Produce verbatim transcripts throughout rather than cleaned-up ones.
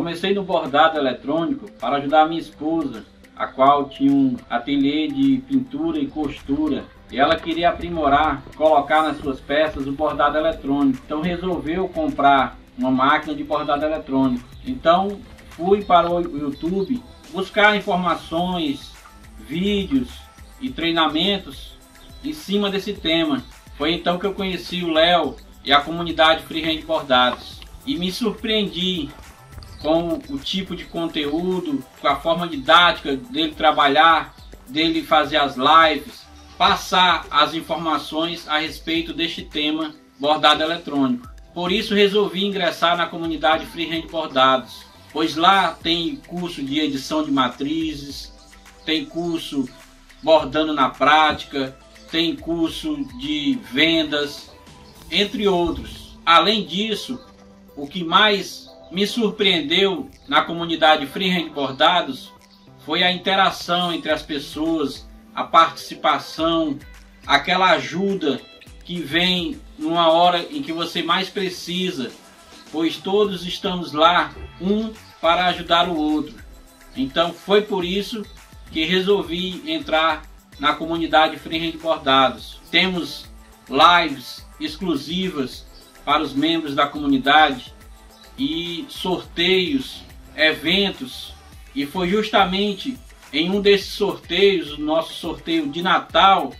Comecei no bordado eletrônico para ajudar minha esposa, a qual tinha um ateliê de pintura e costura, e ela queria aprimorar, colocar nas suas peças o bordado eletrônico. Então resolveu comprar uma máquina de bordado eletrônico. Então fui para o YouTube buscar informações, vídeos e treinamentos em cima desse tema. Foi então que eu conheci o Léo e a comunidade Free Hand Bordados e me surpreendi com o tipo de conteúdo, com a forma didática dele trabalhar, dele fazer as lives, passar as informações a respeito deste tema bordado eletrônico. Por isso resolvi ingressar na comunidade Free Hand Bordados, pois lá tem curso de edição de matrizes, tem curso bordando na prática, tem curso de vendas, entre outros. Além disso, o que mais me surpreendeu na comunidade Free Hand Bordados foi a interação entre as pessoas, a participação, aquela ajuda que vem numa hora em que você mais precisa, pois todos estamos lá, um para ajudar o outro. Então foi por isso que resolvi entrar na comunidade Free Hand Bordados. Temos lives exclusivas para os membros da comunidade, e sorteios, eventos, e foi justamente em um desses sorteios, o nosso sorteio de Natal,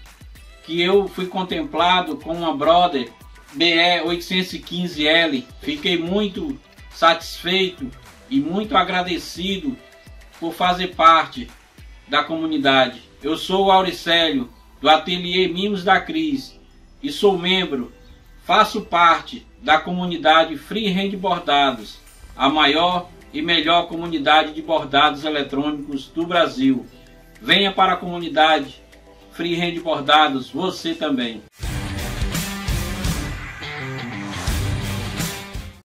que eu fui contemplado com uma Brother B E oito um cinco L. Fiquei muito satisfeito e muito agradecido por fazer parte da comunidade. Eu sou o Auricélio, do Ateliê Mimos da Cris, e sou membro, faço parte da comunidade Free Hand Bordados, a maior e melhor comunidade de bordados eletrônicos do Brasil. Venha para a comunidade Free Hand Bordados, você também.